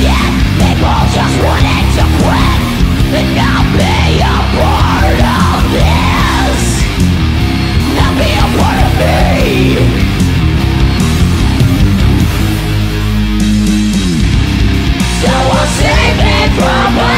shit. People just wanted to quit and not be a part of this, not be a part of me. So I'll save me from